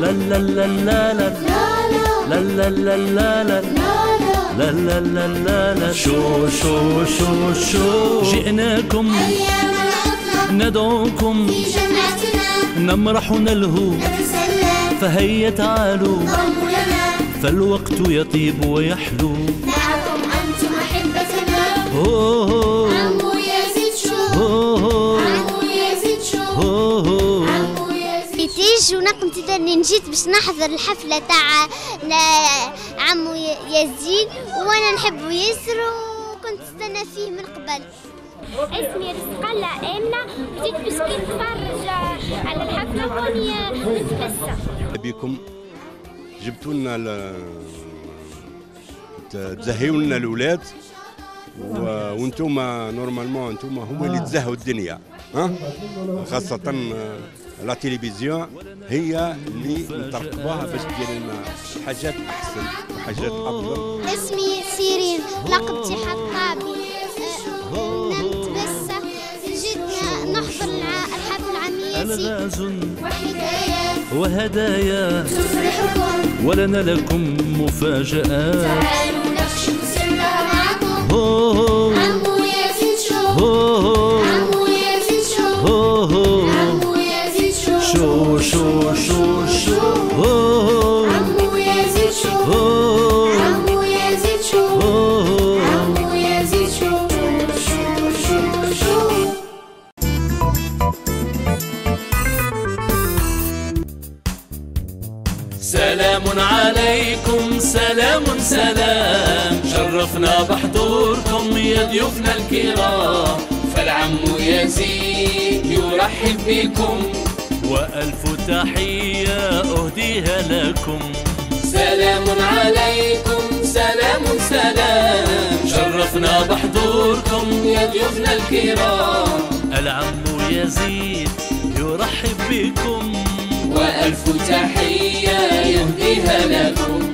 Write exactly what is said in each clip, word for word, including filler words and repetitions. لا لا لا لا لا لا لا لا لا لا لا لا لا لا لا شو شو شو شو جئناكم أيام العطلة ندعوكم في جمعتنا نمرح ونلهو نتسلى فهيا تعالوا انضموا لنا فالوقت يطيب ويحلو معكم أنتم أحبتنا عمو يزيد شو عمو يزيد شو عمو يزيد شو ونقمت ذني نجيت باش نحضر الحفلة تاع عمو يزيد وانا نحبه ياسر وكنت استنى فيه من قبل. اسمي رزق الله امنه جيت باش نتفرج على الحفله واني من تبسه. بكم جبتوا لنا ل... تزهيوا لنا الاولاد و... وانتم نورمالمون انتم هما اللي تزهوا الدنيا ها خاصه لا تلفزيون هي اللي نترقبوها باش تدير لنا حاجات احسن وحاجات افضل. اسمي سيرين لقبتي حطابي من تبسة جيت نحضر الحفل عميسي وحكايات وهدايا تفرحكم ولنا لكم مفاجآت تعالوا نكشف سرنا معكم عمو يزيد شو عمو يزيد شو شو شو شو شو عمو يزيد شو عمو يزيد شو عمو يزيد شو شو شو شو سلام عليكم سلام سلام شرفنا بحضوركم يا ضيوفنا الكرام فالعمو يزيد يرحب بكم وألف تحية أهديها لكم سلام عليكم سلام سلام شرفنا بحضوركم يا ضيوفنا الكرام العمو يزيد يرحب بكم وألف تحية يهديها لكم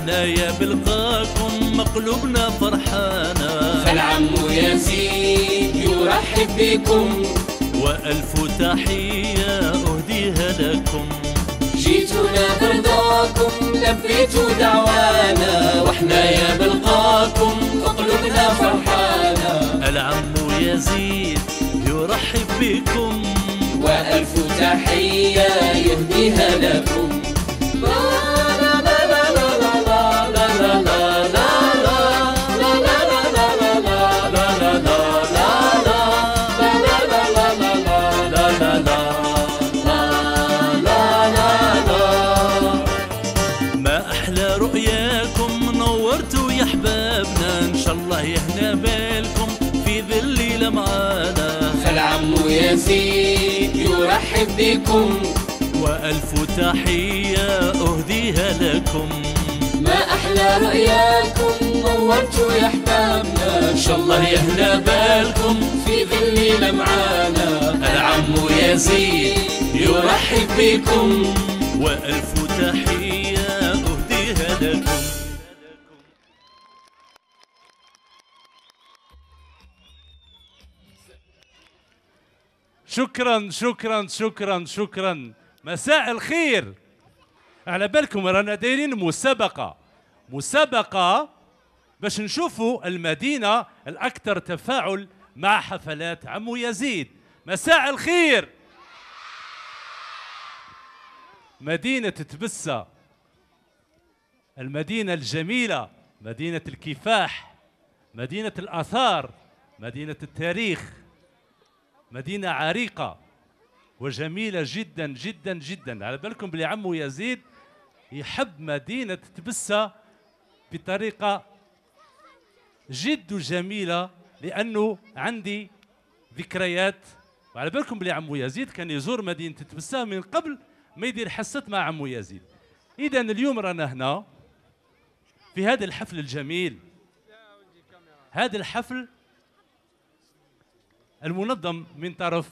بلقاكم مقلوبنا فرحانا فالعمو يزيد يرحب بكم وألف تحية أهديها لكم جيتونا برضاكم لبيتوا دعوانا وإحنا يا بلقاكم مقلوبنا فرحانا العمو يزيد يرحب بكم وألف تحية يهديها لكم فالعمو يزيد يرحب بكم وألف تحية أهديها لكم ما أحلى رؤياكم نورتوا يا أحبابنا إن شاء الله يهنا بالكم في ظلنا معانا العمو يزيد يرحب بكم وألف تحية أهديها لكم شكرا شكرا شكرا شكرا. مساء الخير. على بالكم رانا دايرين مسابقه مسابقه باش نشوفوا المدينه الاكثر تفاعل مع حفلات عمو يزيد. مساء الخير. مدينه تبسه المدينه الجميله مدينه الكفاح مدينه الاثار مدينه التاريخ مدينة عريقة وجميلة جدا جدا جدا. على بالكم بلي عمو يزيد يحب مدينة تبسة بطريقة جد جميلة لأنه عندي ذكريات. وعلى بالكم بلي عمو يزيد كان يزور مدينة تبسة من قبل ما يدير حصة مع عمو يزيد. إذا اليوم رانا هنا في هذا الحفل الجميل. هذا الحفل المنظم من طرف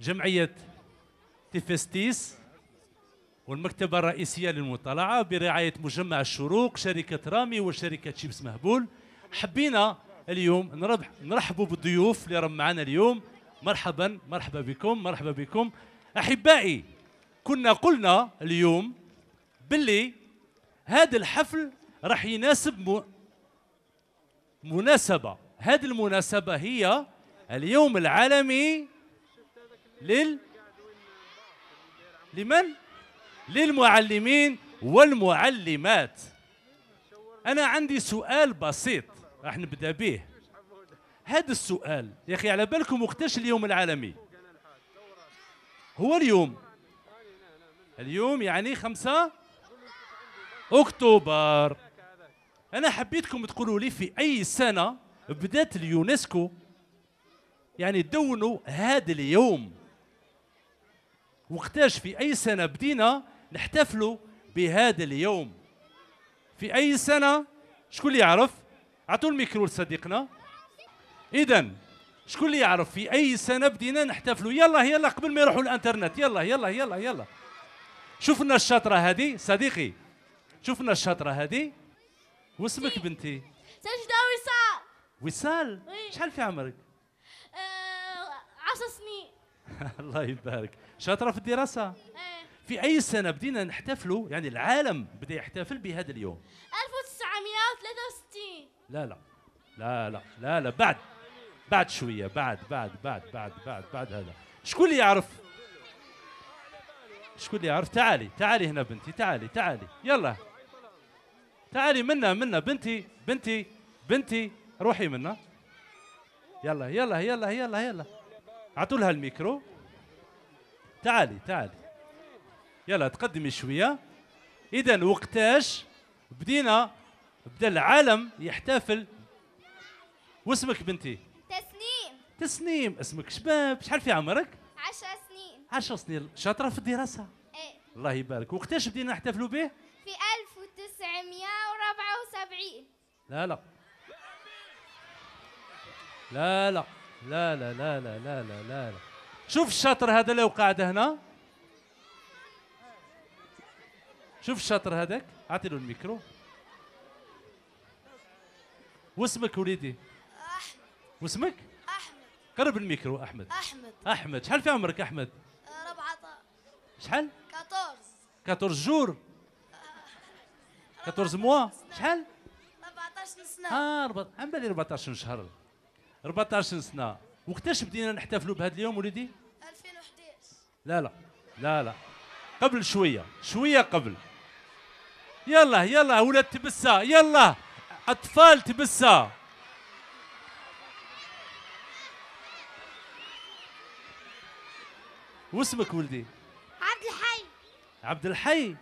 جمعية تيفستيس والمكتبة الرئيسية للمطالعة برعاية مجمع الشروق شركة رامي وشركة شيبس مهبول. حبينا اليوم نرحبوا بالضيوف اللي راهم معنا اليوم. مرحبا مرحبا بكم مرحبا بكم أحبائي. كنا قلنا اليوم باللي هذا الحفل راح يناسب مناسبة، هذه المناسبة هي اليوم العالمي لل لمن؟ للمعلمين والمعلمات. أنا عندي سؤال بسيط راح نبدأ به. هذا السؤال يا أخي، على بالكم وقتاش اليوم العالمي؟ هو اليوم اليوم يعني خمسة أكتوبر. أنا حبيتكم تقولوا لي في أي سنة بدأت اليونسكو يعني دونوا هذا اليوم، وقتاش في أي سنة بدينا نحتفلوا بهذا اليوم؟ في أي سنة؟ شكون اللي يعرف؟ عطوا الميكرو لصديقنا. إذا شكون اللي يعرف في أي سنة بدينا نحتفلوا؟ يلا يلا قبل ما يروحوا الإنترنت. يلا يلا يلا يلا شوفنا الشاطرة هذه صديقي، شوفنا الشاطرة هذه. واسمك بنتي؟ سجدة وصال. وصال؟ شحال في عمرك؟ عشر سنين. الله يبارك. شاطرة في الدراسة؟ ايه. في أي سنة بدينا نحتفلوا يعني العالم بدأ يحتفل بهذا اليوم؟ ألف وتسعمئة وثلاثة وستين. لا لا لا لا لا لا بعد بعد شوية بعد بعد بعد بعد بعد بعد هذا. شكون اللي يعرف؟ شكون اللي يعرف؟ تعالي تعالي هنا بنتي، تعالي تعالي يلا تعالي منا منا بنتي بنتي بنتي روحي منا. يلا يلا يلا يلا يلا عطوا لها الميكرو. تعالي تعالي يلا تقدمي شويه. اذا وقتاش بدينا بدا العالم يحتفل؟ واسمك بنتي؟ تسنيم. تسنيم اسمك شباب. شحال في عمرك؟ عشر سنين. عشر سنين. شاطره في الدراسه؟ ايه. الله يبارك. وقتاش بدينا نحتفلوا به؟ في ألف وتسعمئة وأربعة وسبعين. لا لا لا لا لا لا لا لا لا لا لا شوف الشاطر هذا لو قاعد هنا، شوف الشاطر هذاك، اعطي له الميكرو. واسمك وليدي؟ احمد. واسمك؟ احمد. قرب الميكرو احمد. احمد احمد شحال في عمرك احمد؟ أربعطاش. شحال؟ كاطورز. كاطورز جور؟ كاطورز موا؟ شحال؟ أربعطاش سنة. اه أربعطاش، عم بالي أربعطاش شهر. أربعطاش سنة. وقتاش بدينا نحتفلوا بهذا اليوم وليدي؟ ألفين وأحد عشر. لا لا لا لا قبل شوية، شوية قبل. يلا يلا ولاد تبسة، يلا أطفال تبسة. واسمك ولدي؟ عبد الحي. عبد الحي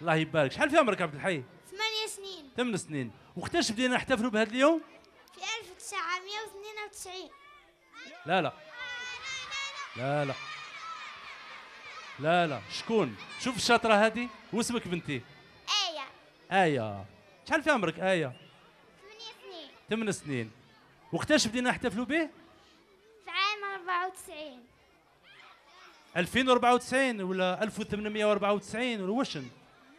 الله يبارك. شحال في عمرك عبد الحي؟ ثمانية سنين. ثمان سنين. وقتاش بدينا نحتفلوا بهذا اليوم؟ في ألف وتسعمئة واثنين وتسعين. لا لا لا لا لا لا شكون؟ شوف الشاطرة هذه. واسمك بنتي؟ آية. آية شحال في عمرك آية؟ ثمانية سنين. ثمان سنين. وقتاش بدينا نحتفلوا به؟ في عام أربعة وتسعين. ألفين وأربعة وتسعين ولا ألف وثمانمئة وأربعة وتسعين ولا وشن؟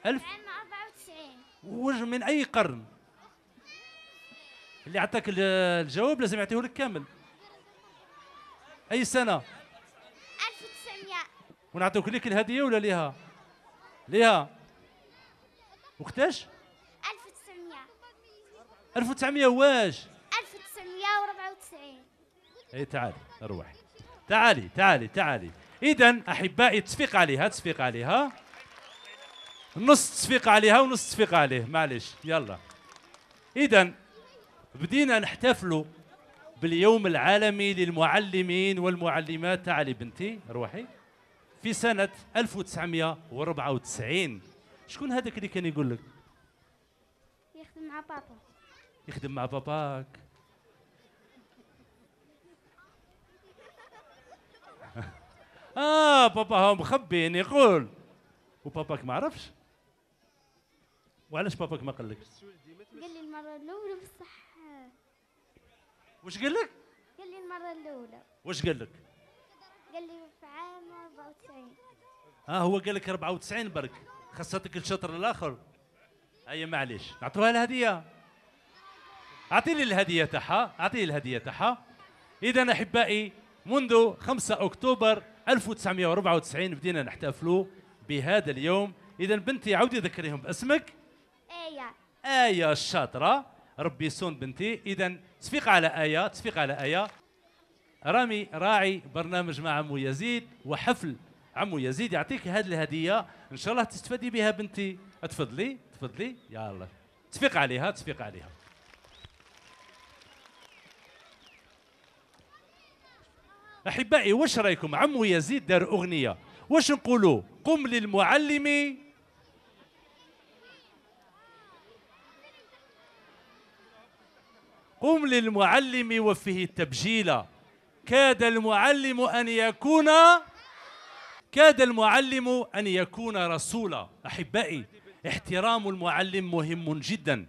ألف عام أربعة وتسعين. وش من أي قرن؟ اللي عطاك الجواب لازم يعطيه لك كامل. أي سنة؟ ألف وتسعمئة. ونعطيوك ليك الهدية ولا ليها؟ ليها. وقتاش؟ ألف وتسعمئة. ألف وتسعمئة واش؟ ألف وتسعمئة وأربعة وتسعين. أي تعالي أروحي تعالي تعالي تعالي. إذا أحبائي تصفيق عليها، تصفيق عليها نص، تصفيق عليها ونص تصفيق عليه، معليش. يلا إذا بدينا نحتفلوا باليوم العالمي للمعلمين والمعلمات. تعالي بنتي روحي. في سنة ألف وتسعمئة وأربعة وتسعين. شكون هذاك اللي كان يقول لك؟ يخدم مع بابا. يخدم مع باباك. اه بابا هو مخبين يقول وباباك ما عرفش. وعلاش باباك ما قالكش؟ قال لي المرة الأولى بصح. واش قال لك؟ قال لي المرة الأولى. واش قال لك؟ قال لي في عام أربعة وتسعين. ها هو قال لك أربعة وتسعين برك، خصتك الشطر الآخر. أي معليش، نعطوها الهدية. أعطيني الهدية تاعها، أعطيني الهدية تاعها. إذا أحبائي، منذ خمسة أكتوبر ألف وتسعمائة وأربعة وتسعين بدينا نحتفلوا بهذا اليوم. إذا بنتي عاودي ذكريهم باسمك. آية. آية الشاطرة، ربي يصون بنتي. إذا تصفيق على آية، تصفيق على آية. رامي راعي برنامج مع عمو يزيد وحفل عمو يزيد يعطيك هذه الهدية، إن شاء الله تستفدي بها بنتي. تفضلي تفضلي، يا الله تصفيق عليها، تصفيق عليها. أحبائي، واش رأيكم؟ عمو يزيد دار أغنية، واش نقولوا؟ قم للمعلم. قم للمعلم وفيه التبجيل، كاد المعلم أن يكون كاد المعلم أن يكون رسولا. أحبائي، احترام المعلم مهم جدا،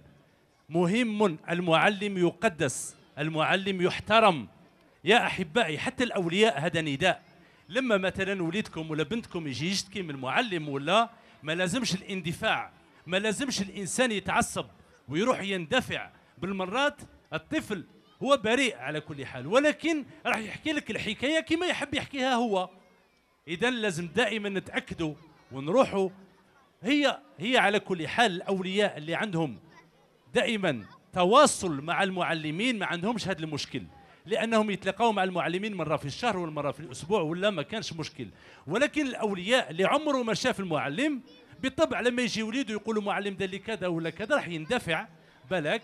مهم. المعلم يقدس، المعلم يحترم يا أحبائي، حتى الأولياء. هذا نداء. لما مثلا وليدكم ولا بنتكم يجي يشتكي من المعلم ولا، ما لازمش الاندفاع، ما لازمش الإنسان يتعصب ويروح يندفع. بالمرات الطفل هو بريء على كل حال، ولكن راح يحكي لك الحكاية كما يحب يحكيها هو. إذا لازم دائما نتأكدوا ونروحوا. هي هي على كل حال الأولياء اللي عندهم دائما تواصل مع المعلمين ما عندهمش هذا المشكل، لأنهم يتلاقوا مع المعلمين مرة في الشهر والمرة في الأسبوع ولا ما كانش مشكل. ولكن الأولياء اللي عمره ما شاف المعلم، بالطبع لما يجي وليده يقولوا معلم ده اللي كذا ولا كذا راح يندفع. بالك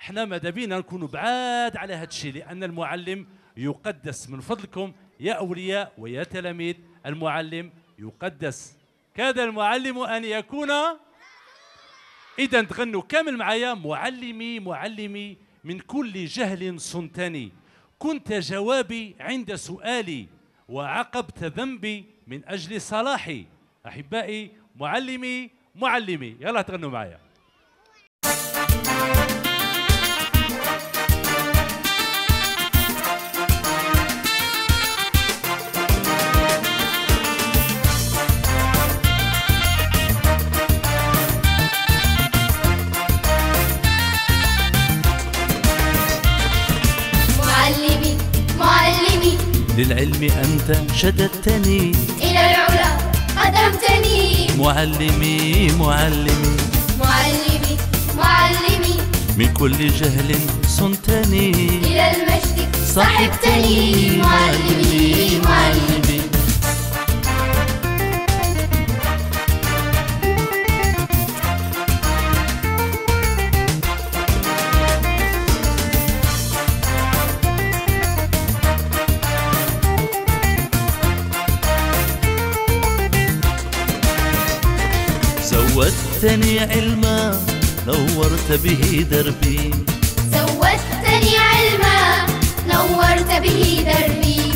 احنا ماذا بينا نكونوا بعاد على هذا الشيء، لأن المعلم يقدس. من فضلكم يا أولياء ويا تلاميذ، المعلم يقدس، كاد المعلم أن يكون. إذا تغنوا كامل معايا: معلمي معلمي من كل جهل صنتني، كنت جوابي عند سؤالي، وعقبت ذنبي من أجل صلاحي. أحبائي، معلمي معلمي، يلا تغنوا معايا. للعلم أنت شددتني، إلى العلا قدمتني. معلمي معلمي معلمي معلمي من كل جهل صنتني، إلى المجد صاحبتني. معلمي معلمي زودتني علما، نورت به دربي. زودتني علما، نورت به دربي.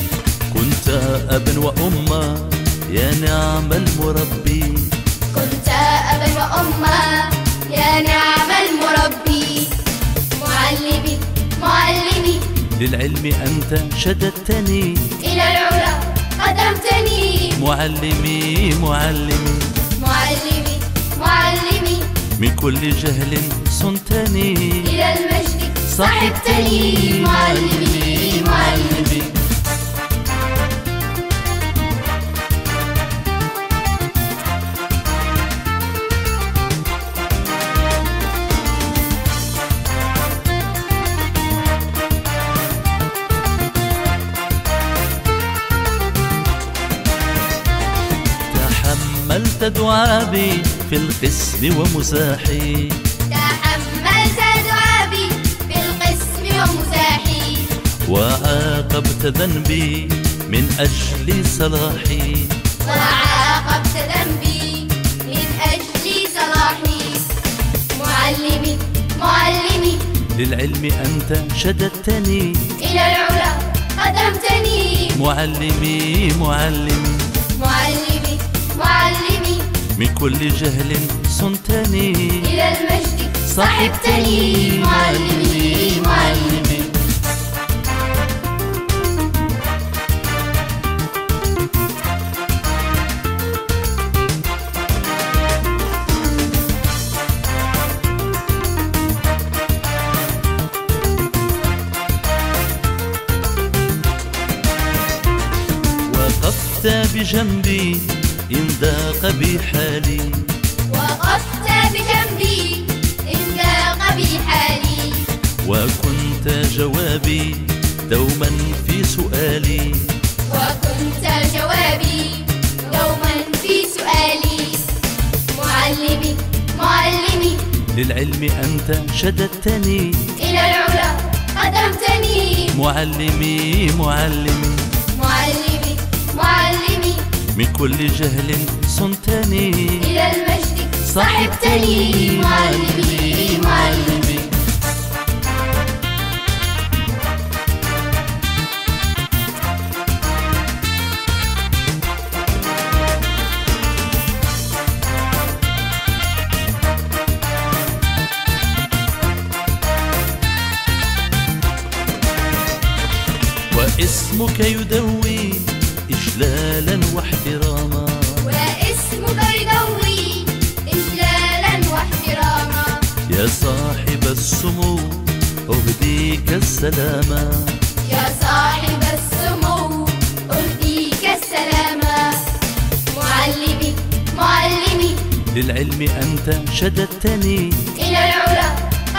كنت أبا وأما، يا نعم المربي. كنت أبا وأما، يا نعم المربي. معلمي معلمي للعلم أنت شددتني، إلى العلا قدمتني. معلمي معلمي معلمي معلمي من كل جهل صنتني، إلى المجد صاحبتني. معلمي معلمي تحملت دعابي في القسم ومزاحي. تحملت دعابي في القسم ومزاحي. وعاقبت ذنبي من أجل صلاحي. وعاقبت ذنبي من أجل صلاحي. معلمي معلمي للعلم أنت شددتني، إلى العلا قدمتني. معلمي معلمي معلمي معلمي من كل جهل صنتني، إلى المجد صاحبتني. معلمي معلمي في جنبي إن ضاق بي حالي، وقفت بجنبي إن ضاق بي حالي، وكنت جوابي دوما في سؤالي، وكنت جوابي دوما في سؤالي. معلمي معلمي للعلم أنت شددتني، إلى العلا قدمتني. معلمي معلمي معلمي معلمي من كل جهل صنتني، إلى المجد صاحبتني. معلمي معلمي واسمك يدوي إجلالا واحتراما، واسمك يدوي إجلالا واحتراما. يا صاحب السمو أهديك السلامة، يا صاحب السمو أهديك السلامة. معلمي معلمي للعلم أنت شددتني، إلى العلا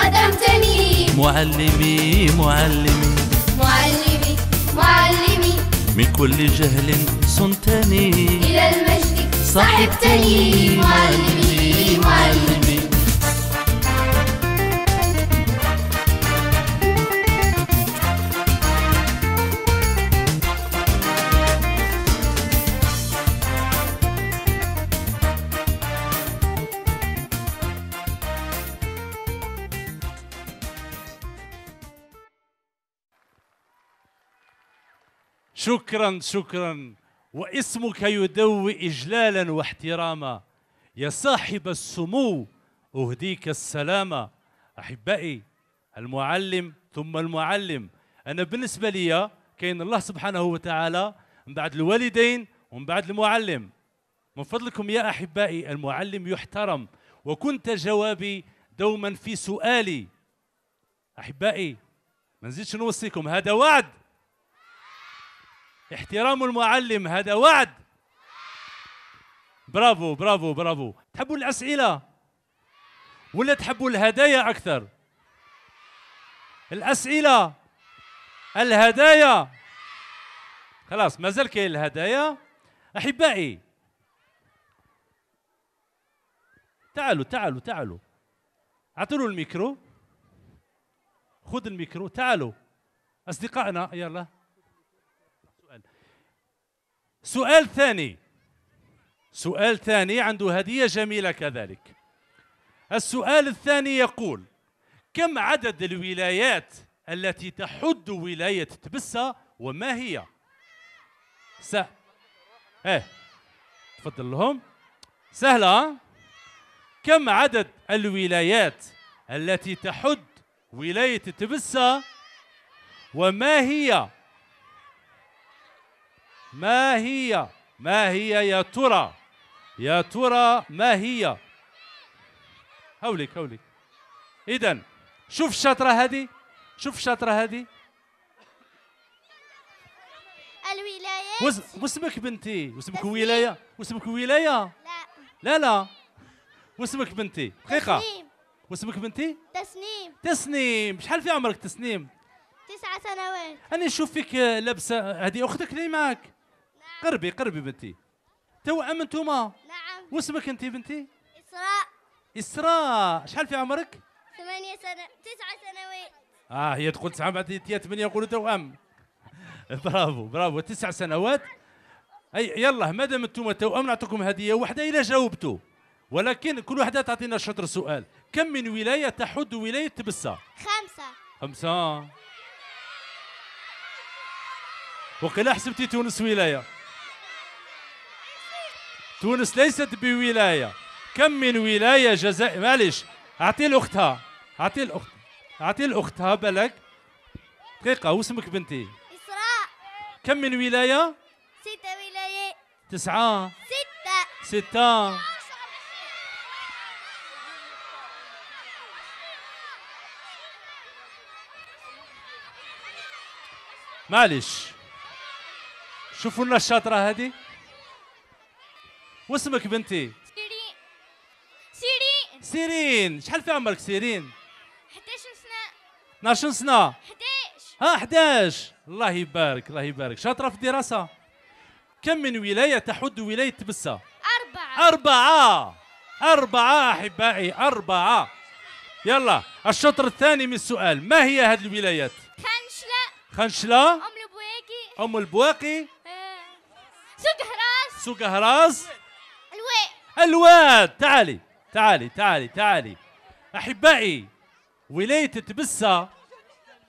قدمتني. معلمي معلمي معلمي معلمي من كل جهل صنتني، إلى المجد صاحبتني. معلمي معلمي شكرا شكرا. واسمك يدوي إجلالا واحتراما، يا صاحب السمو أهديك السلامة. أحبائي المعلم ثم المعلم، أنا بالنسبة لي كاين الله سبحانه وتعالى من بعد الوالدين ومن بعد المعلم. من فضلكم يا أحبائي المعلم يحترم، وكنت جوابي دوما في سؤالي. أحبائي ما نزيدش نوصيكم، هذا وعد. احترام المعلم هذا وعد. برافو برافو برافو. تحبوا الأسئلة ولا تحبوا الهدايا أكثر؟ الأسئلة الهدايا. خلاص مازال كاين الهدايا. أحبائي تعالوا تعالوا تعالوا، أعطوا له الميكرو، خذ الميكرو. تعالوا أصدقائنا، يلا سؤال ثاني. سؤال ثاني عنده هدية جميلة كذلك. السؤال الثاني يقول: كم عدد الولايات التي تحد ولاية تبسة وما هي؟ س... ايه تفضل لهم. سهلة. كم عدد الولايات التي تحد ولاية تبسة وما هي؟ ما هي؟ ما هي يا ترى؟ يا ترى ما هي؟ هوليك هوليك. إذن شوف الشطرة هذه، شوف الشطرة هذه. الولايات. واسمك بنتي؟ واسمك ولاية؟ واسمك ولاية؟ لا لا لا. واسمك بنتي؟ دقيقة. تسنيم. واسمك بنتي؟ تسنيم. تسنيم، شحال في عمرك تسنيم؟ تسع سنوات. أنا نشوف فيك لابسة، هذه أختك اللي معك؟ قربي قربي بنتي. توأم انتوما؟ نعم. واسمك انت بنتي؟ اسراء. اسراء، شحال في عمرك؟ ثمانية سنوات. تسع سنوات. اه هي تقول تسعة بعد هي ثمانية يقولوا توأم. برافو برافو. تسع سنوات. اي يلا مادام انتوما توأم نعطيكم هدية واحدة إلا جاوبتوا، ولكن كل واحدة تعطينا شطر سؤال. كم من ولاية تحد ولاية تبسة؟ خمسة. خمسة. وقيلا حسبتي تونس ولاية. تونس ليست بولاية. كم من ولاية جزائر؟ معليش أعطي لأختها، أعطي لأختها، أعطي لأختها بالك. دقيقة. واسمك بنتي؟ إسراء. كم من ولاية؟ ستة ولايات. تسعة. ستة. ستة. معليش شوفوا لنا الشاطرة هذه. واسمك بنتي؟ سيرين. سيرين. سيرين، شحال في عمرك سيرين؟ احداش سنة. اثنا عشر سنة. احداش. ها احداش، الله يبارك الله يبارك، شاطرة في الدراسة. كم من ولاية تحد ولاية تبسة؟ أربعة. أربعة. أربعة أحبائي، أربعة. يلا الشطر الثاني من السؤال، ما هي هذه الولايات؟ خنشلة. خنشلة. أم البواقي. أم البواقي. أه. سوق هراس. سوق هراس. الواد. الواد. تعالي تعالي تعالي تعالي أحبائي، ولاية تبسة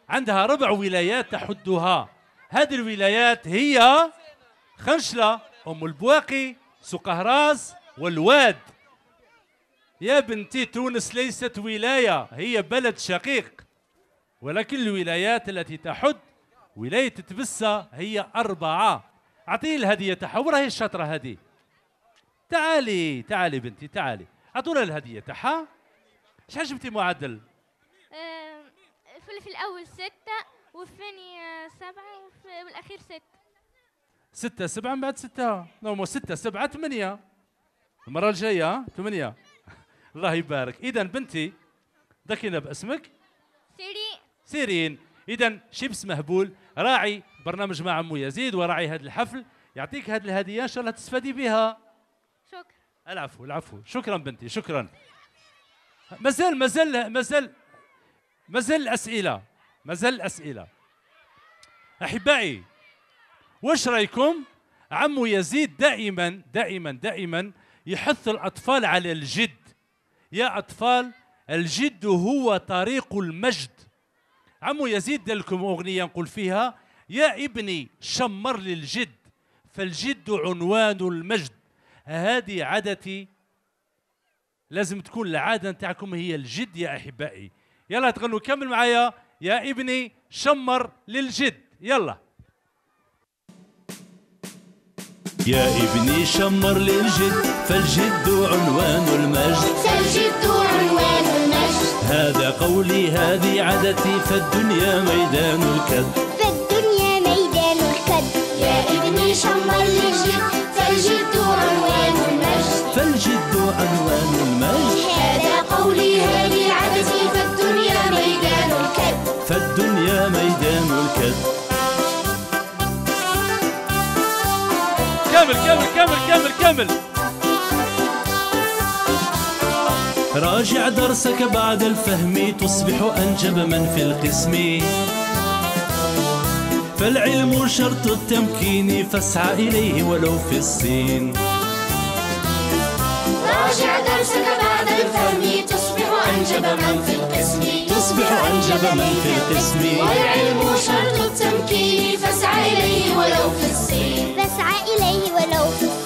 عندها ربع ولايات تحدها، هذه الولايات هي خنشلة، أم البواقي، سوق هراس، والواد. يا بنتي تونس ليست ولاية، هي بلد شقيق، ولكن الولايات التي تحد ولاية تبسة هي أربعة. أعطيه الهدية تاعها، وراهي الشطرة هذه. تعالي تعالي بنتي تعالي، أعطونا الهدية تاعها. شحال جبتي معدل؟ في الأول ستة والثاني سبعة والأخير ستة. ستة سبعة من بعد ستة، نو ستة سبعة ثمانية. المرة الجاية ثمانية. الله يبارك. إذا بنتي ذكرينا باسمك. سيرين. سيرين. إذا شيبس مهبول راعي برنامج مع عمو يزيد وراعي هذا الحفل، يعطيك هذه الهدية إن شاء الله تستفادي بها. شكرا. العفو العفو، شكرا بنتي شكرا. مازال مازال مازال مازال الأسئلة، مازال الأسئلة. أحبائي، واش رأيكم؟ عمو يزيد دائما دائما دائما يحث الأطفال على الجد. يا أطفال، الجد هو طريق المجد. عمو يزيد دار لكم أغنية نقول فيها: يا ابني شمر للجد فالجد عنوان المجد. هذه عادتي، لازم تكون العادة نتاعكم هي الجد يا أحبائي. يلا تغنوا كمل معايا، يا ابني شمر للجد. يلا يا ابني شمر للجد فالجد عنوان المجد، فالجد عنوان المجد. هذا قولي هذه عادتي فالدنيا ميدان الكد، فالدنيا ميدان الكد. يا ابني شمر للجد فالجد عنوان المجد، فالجد عنوان المجد. هذا قولي هذه عادتي فالدنيا ميدان الكد، فالدنيا ميدان الكد. كمل كمل كمل كمل كمل. راجع درسك بعد الفهم تصبح أنجب من في القسم، فالعلم شرط التمكين فاسعى إليه ولو في الصين. راجع درسك بعد الفهم تصبح أنجب من في القسم، تصبح أنجب من في القسم، والعلم شرط التمكين فاسعى إليه ولو في الصين، فاسعى إليه ولو في الصين.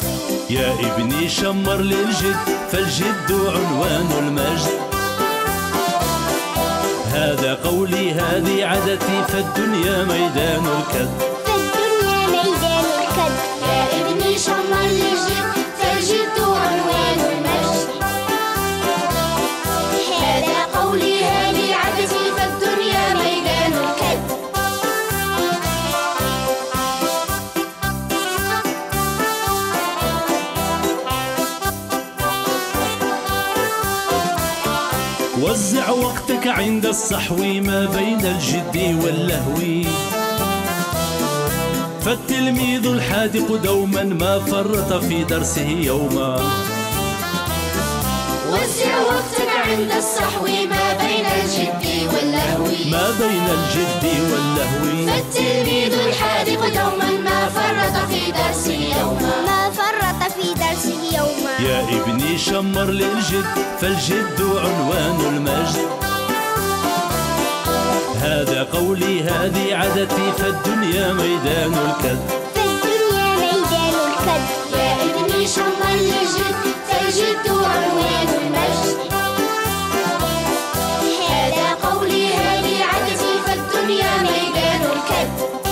يا ابني شمر للجد فالجد عنوان المجد، هذا قولي هذه عادتي فالدنيا ميدان الكد، فالدنيا ميدان الكد. يا ابني شمر للجد فالجد عنوان المجد، هذا قولي هذه عادتي فالدنيا ميدان الكد. وزع وقتك عند الصحو ما بين الجد واللهو، فالتلميذ الحاذق دوما ما فرط في درسه يوما. وزع وقتك عند الصحو ما بين الجد واللهو، ما بين الجد واللهو، فالتلميذ الحاذق دوما ما فرط في درسه يوما، ما فرط في درسه يوما. يا ابني شمر للجد فالجد عنوان المجد، هذا قولي هذه عادتي فالدنيا ميدان الكد، فالدنيا ميدان الكد. يا ابني شمر للجد فالجد عنوان المجد، هذا قولي هذه عادتي فالدنيا ميدان الكد.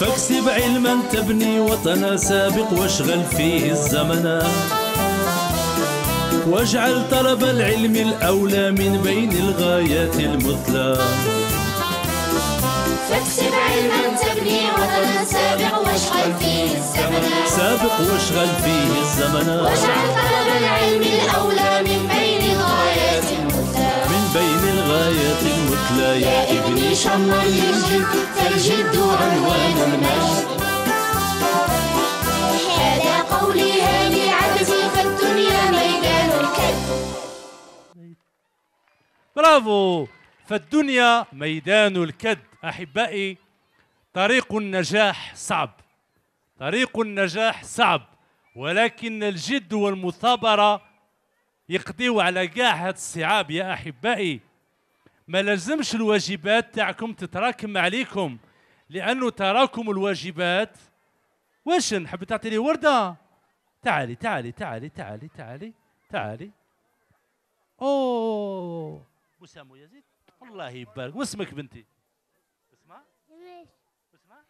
فاكسب علما تبني وطنا سابق واشغل فيه الزمن، واجعل طلب العلم الأولى من بين الغايات المثلى. فاكسب علما تبني وطنا سابق واشغل فيه الزمن سابق واشغل فيه الزمن واجعل طلب العلم الأولى من بين الغايات المثلى من بين الغايات المثلى. يا ابني شمر للجد فالجد عنوان المجد. هذا قولي هاني عبدي فالدنيا ميدان الكد. برافو. فالدنيا ميدان الكد أحبائي. طريق النجاح صعب، طريق النجاح صعب، ولكن الجد والمثابرة يقضيوا على كاع هاد الصعاب يا أحبائي. ما لازمش الواجبات تاعكم تتراكم عليكم، لأنه تراكم الواجبات واش نحب تعطيني وردة؟ تعالي تعالي تعالي تعالي تعالي تعالي. أوه وسام يزيد الله يبارك. واسمك بنتي؟ اسمها؟ ريماس. اسمها؟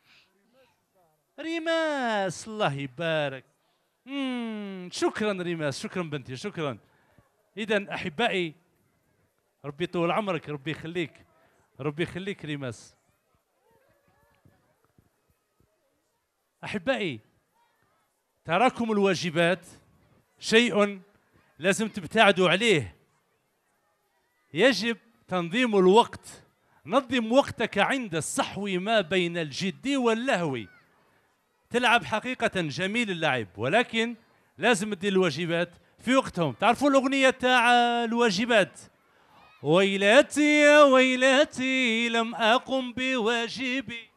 ريماس الله يبارك. امم شكرا ريماس، شكرا بنتي، شكرا. إذا أحبائي ربي يطول عمرك، ربي يخليك، ربي يخليك ريماس. أحبائي تراكم الواجبات شيء لازم تبتعدوا عليه. يجب تنظيم الوقت. نظم وقتك عند الصحو ما بين الجد واللهو. تلعب حقيقة جميل اللعب، ولكن لازم تدير الواجبات في وقتهم. تعرفوا الأغنية تاع الواجبات؟ ويلاتي يا ويلاتي لم أقم بواجبي.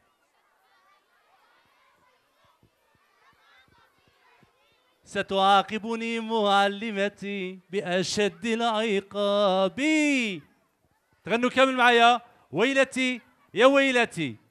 ستعاقبني معلمتي بأشد العقاب. تغنوا كامل معايا ويلتي يا ويلتي.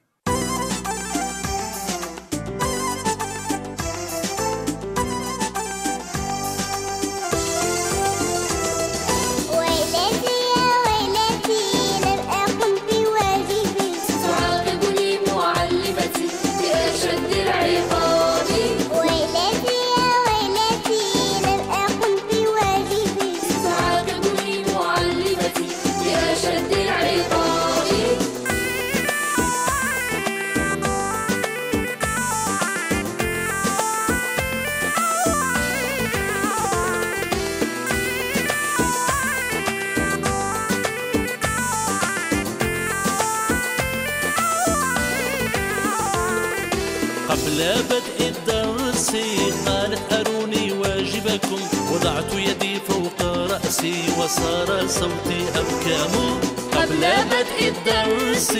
وضعت يدي فوق رأسي وصار صوتي أبكم. قبل بدء الدرس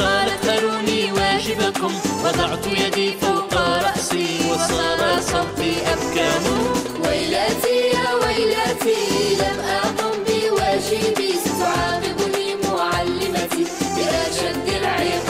قالت أروني واجبكم. وضعت يدي فوق رأسي وصار صوتي أبكم. ويلتي يا ويلتي لم أقم بواجبي. ستعاقبني معلمتي بأشد العقاب.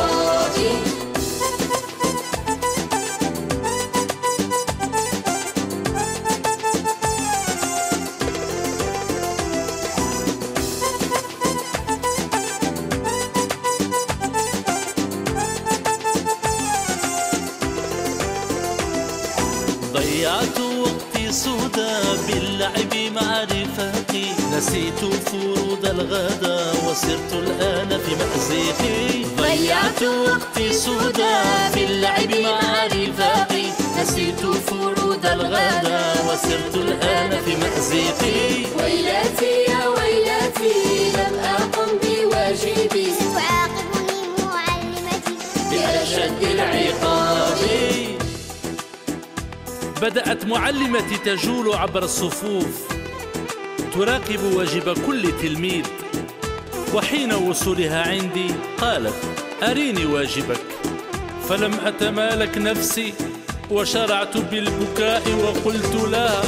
باللعب مع رفاقي نسيت فروض الغدا وصرت الآن في مأزقي. ضيعت وقتي سودا في اللعب مع رفاقي نسيت فروض الغدا وصرت الآن في مأزقي. ويلتي يا ويلتي لم أقم بواجبي. ستعاقبني معلمتي بأشد العقاب. بدأت معلمتي تجول عبر الصفوف تراقب واجب كل تلميذ. وحين وصولها عندي قالت أريني واجبك. فلم أتمالك نفسي وشرعت بالبكاء وقلت لا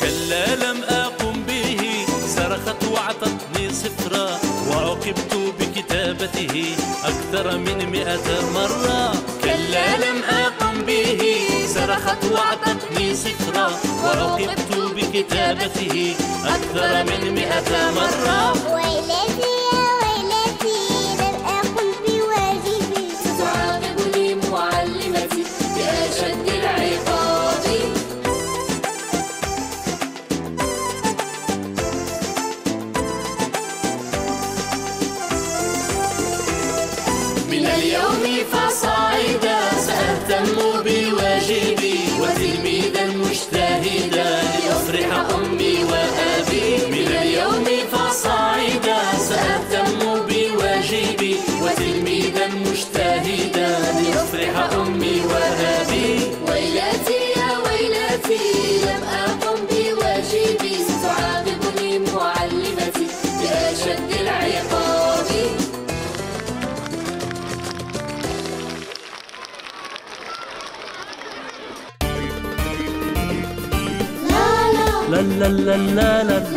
كلا لم أقم به. صرخت وعطتني صفرا وعوقبت بكتابته أكثر من مئة مرة. كلا لم أقم به. صرخت وعطتني صفرا وعوقبت بكتابته أكثر من مئة مرة. ويلتي يا ويلتي لم أقم بواجبي. ستعاقبني معلمتي بأشد العقاب. أمي وأبي من اليوم فصاعدا سأهتم بواجبي وتلميذا مجتهدا ليفرح أمي وأبي. ويلتي يا ويلتي لم أقم بواجبي ستعاقبني معلمتي بأشد العقاب. لا لا لا لا لا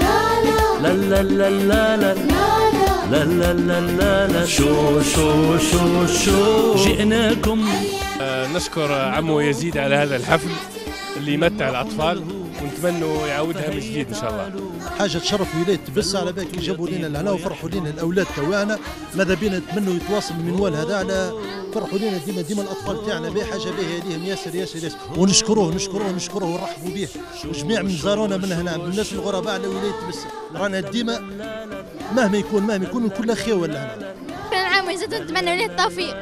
لا لا لا لا لا لا لا لا لا لا. شو شو شو شو جئناكم. نشكر عمو يزيد على هذا الحفل اللي يمتع الأطفال ونتمنوا يعودها من جديد إن شاء الله. حاجة تشرف ولاية تبسة على بالك جابوا لنا الهنا وفرحوا لنا الأولاد تواعنا، ماذا بينا نتمنوا يتواصلوا المنوال هذا على فرحوا لنا ديما ديما الأطفال تاعنا به حاجة به يديهم ياسر ياسر ياسر ونشكروه نشكروه نشكروه ونرحبوا به وجميع من زارونا من هنا من الناس الغرباء على ولاية تبسة رانا ديما مهما يكون مهما يكون كل خير ولا هنا. كل عام ويزيد نتمنوا له التوفيق.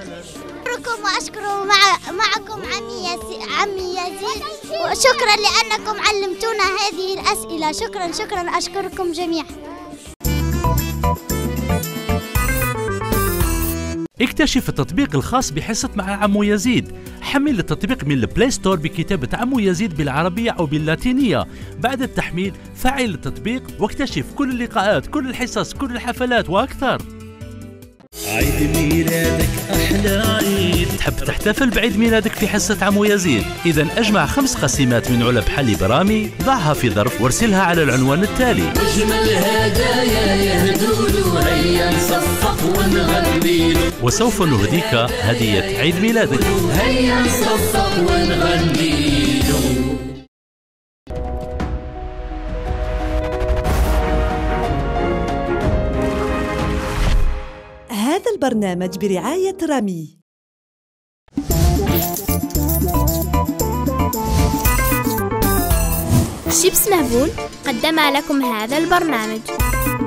أشكركم وأشكر مع معكم عمي يزيد عمي يزيد وشكرا لأنكم علمتونا هذه الأسئلة. شكرا شكرا أشكركم جميعا. اكتشف التطبيق الخاص بحصة مع عمو يزيد. حمل التطبيق من البلاي ستور بكتابة عمو يزيد بالعربية أو باللاتينية. بعد التحميل فعل التطبيق واكتشف كل اللقاءات كل الحصص كل الحفلات وأكثر. عيد ميلادك أحلى عيد. تحب تحتفل بعيد ميلادك في حصة عمو يزيد؟ إذا أجمع خمس قسيمات من علب حليب رامي، ضعها في ظرف وارسلها على العنوان التالي. أجمل هدايا يهدولو هيا نصفق ونغنيلو. وسوف نهديك هدية عيد ميلادك. هيا نصفق ونغنيلو. هذا البرنامج برعاية رامي. شيبس مهبول قدم لكم هذا البرنامج.